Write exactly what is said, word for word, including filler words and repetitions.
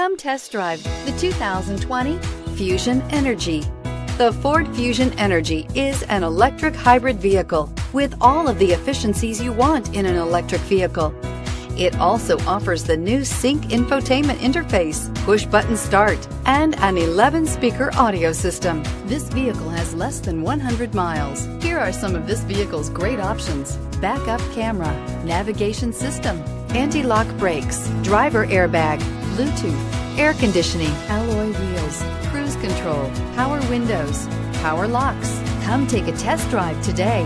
Come test drive the two thousand twenty Fusion Energi. The Ford Fusion Energi is an electric hybrid vehicle with all of the efficiencies you want in an electric vehicle. It also offers the new Sync infotainment interface, push-button start, and an eleven-speaker audio system. This vehicle has less than one hundred miles. Here are some of this vehicle's great options: backup camera, navigation system, anti-lock brakes, driver airbag, Bluetooth, air conditioning, alloy wheels, cruise control, power windows, power locks. Come take a test drive today.